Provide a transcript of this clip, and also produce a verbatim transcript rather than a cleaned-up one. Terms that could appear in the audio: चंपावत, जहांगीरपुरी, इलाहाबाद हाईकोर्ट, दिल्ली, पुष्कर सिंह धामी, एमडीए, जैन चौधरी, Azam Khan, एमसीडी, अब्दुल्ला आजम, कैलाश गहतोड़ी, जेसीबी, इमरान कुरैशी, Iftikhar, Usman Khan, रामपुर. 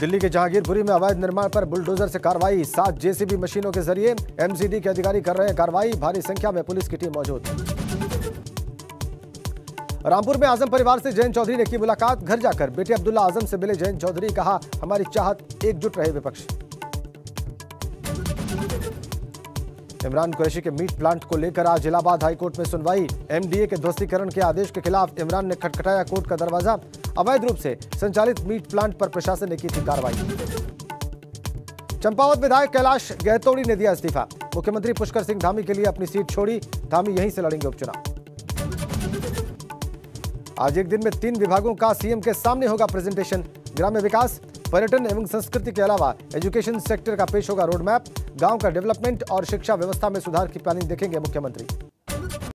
दिल्ली के जहांगीरपुरी में अवैध निर्माण पर बुलडोजर से कार्रवाई, सात जेसीबी मशीनों के जरिए एमसीडी के अधिकारी कर रहे हैं कार्रवाई, भारी संख्या में पुलिस की टीम मौजूद। रामपुर में आजम परिवार से जैन चौधरी ने की मुलाकात, घर जाकर बेटे अब्दुल्ला आजम से मिले जैन चौधरी, कहा हमारी चाहत एकजुट रहे विपक्ष। इमरान कुरैशी के मीट प्लांट को लेकर आज इलाहाबाद हाईकोर्ट में सुनवाई, एमडीए के ध्वस्तीकरण के आदेश के खिलाफ इमरान ने खटखटाया कोर्ट का दरवाजा, अवैध रूप से संचालित मीट प्लांट पर प्रशासन ने की थी कार्रवाई। चंपावत विधायक कैलाश गहतोड़ी ने दिया इस्तीफा, मुख्यमंत्री पुष्कर सिंह धामी के लिए अपनी सीट छोड़ी, धामी यहीं से लड़ेंगे उपचुनाव। आज एक दिन में तीन विभागों का सीएम के सामने होगा प्रेजेंटेशन, ग्राम्य विकास, पर्यटन एवं संस्कृति के अलावा एजुकेशन सेक्टर का पेश होगा रोडमैप, गांव का डेवलपमेंट और शिक्षा व्यवस्था में सुधार की प्लानिंग देखेंगे मुख्यमंत्री।